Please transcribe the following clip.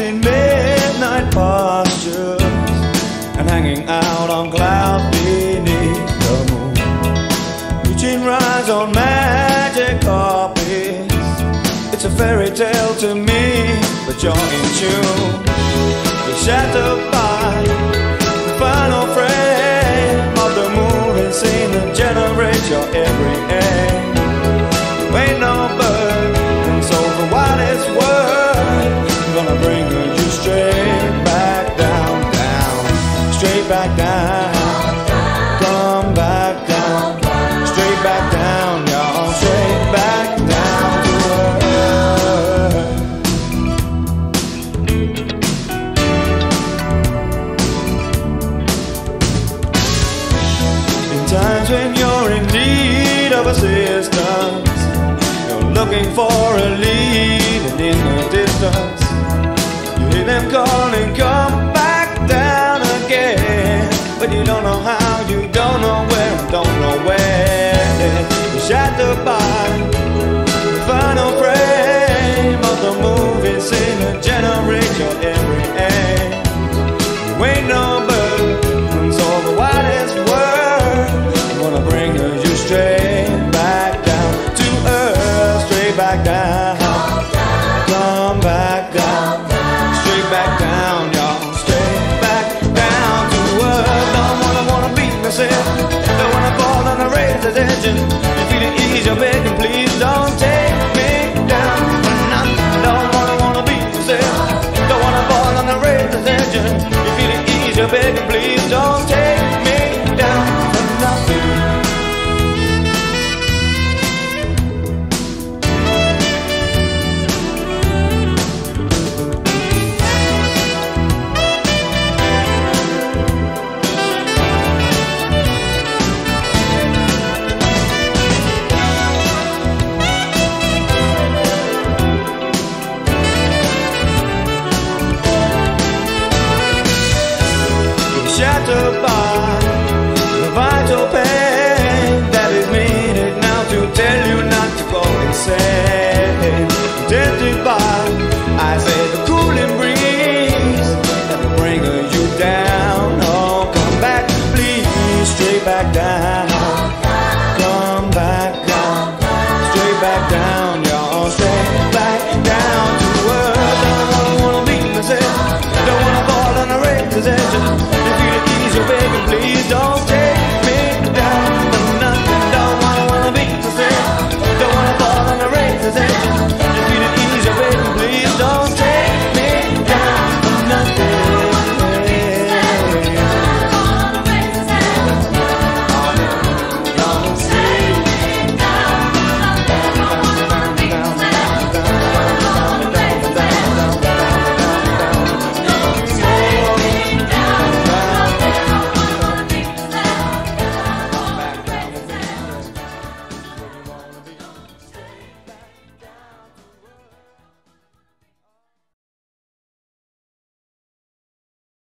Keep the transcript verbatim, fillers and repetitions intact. in midnight postures and hanging out on clouds beneath the moon, reaching rides on magic carpets. It's a fairy tale to me, but you're in tune. The shadow by the final frame of the moving scene that generates your every aim. You ain't no bird, and so the wildest word gonna bring you straight back down, down, straight back down. Come back down, straight back down, y'all, straight back down to earth. In times when you're in need of assistance, you're looking for a lead, and in the distance hear them calling, come back down again. But you don't know how, you don't know where, don't know where. You shattered by the final frame of the movie scene that generates your every aim. You ain't no bird, and so the widest word wanna bring you straight back down to earth, straight back down. Come back down. Back down, y'all, straight back down to earth. Don't wanna wanna beat myself, don't wanna fall on a raised attention. You feel it ease, you're begging, please don't take me down. Don't wanna wanna beat myself, don't wanna fall on a raised attention. You feel it ease, you're begging, please don't take me down for nothing. Shattered by the vital pain that is needed now to tell you not to go insane.